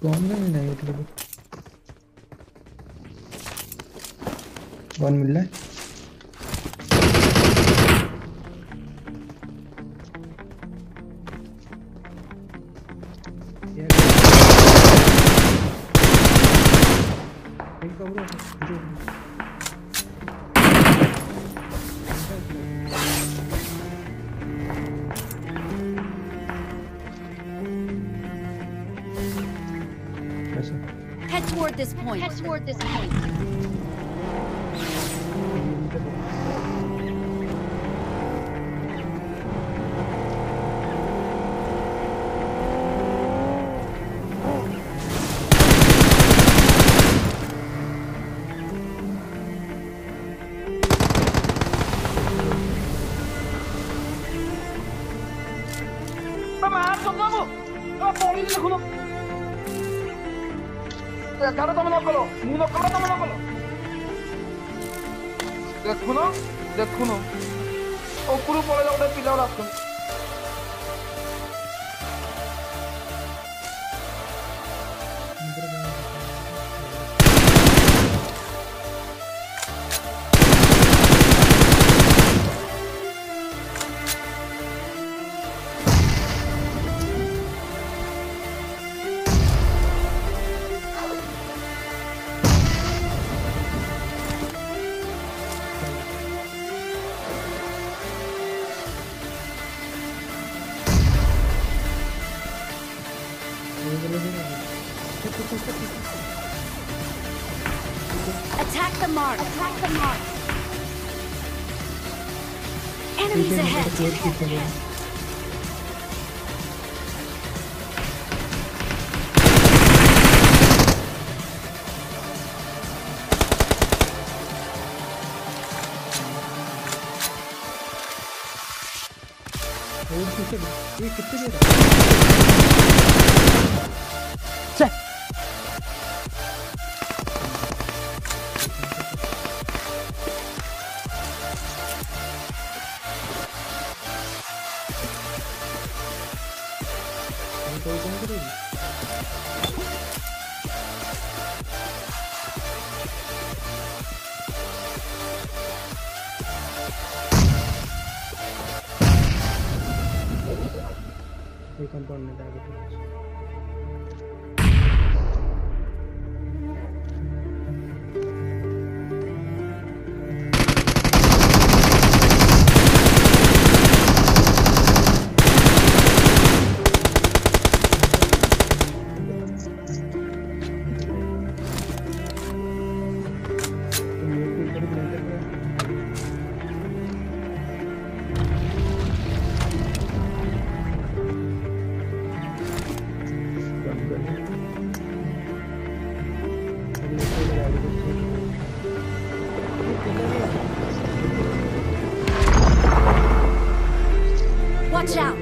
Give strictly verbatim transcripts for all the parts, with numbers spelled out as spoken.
कौन मिल रहा है? Head toward this point. Head toward this point. Cara toma no colo, mundo cara toma no colo. देखुनो, देखुनो. ओकुरु पड़े जाओगे पिलाओ रात को. Attack the mark. Attack the mark. Enemies ahead. Ahead. We can burn it out. Watch out!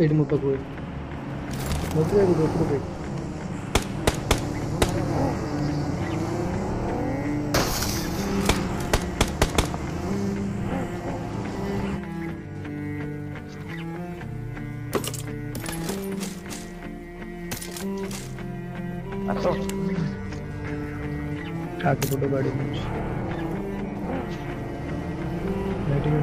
पेड़ मुता कोई, मुझे एक दूसरे पेड़ Atro. आगे बोलो गाड़ी में। बैठिए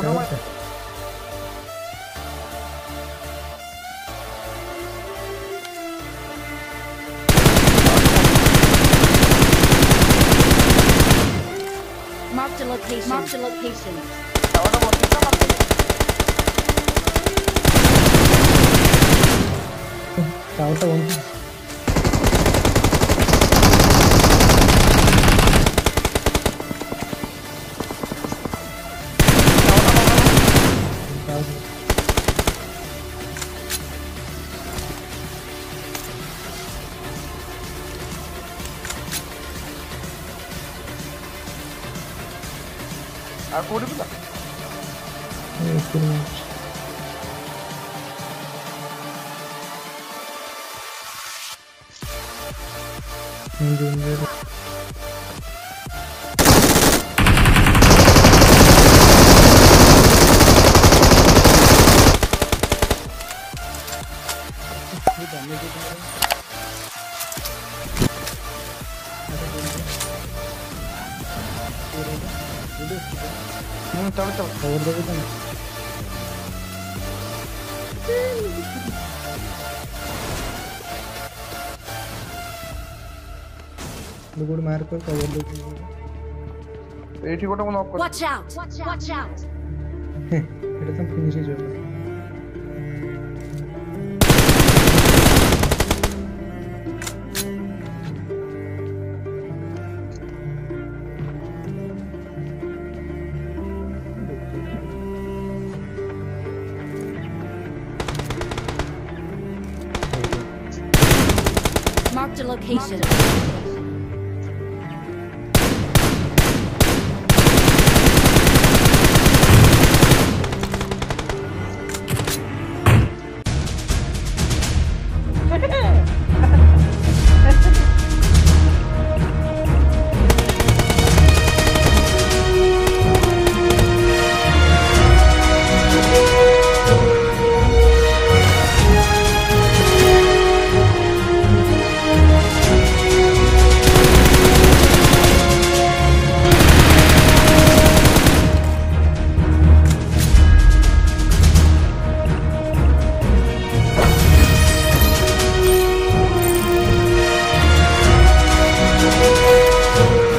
Ona bak. Mark the location. Mark the location. Tower one. Are you ready? Yes, sir. I'm doing good. I'm Good marker, cover the good. Watch out! Watch out! Watch out! Hey, it doesn't finish his job. Mark the location. We'll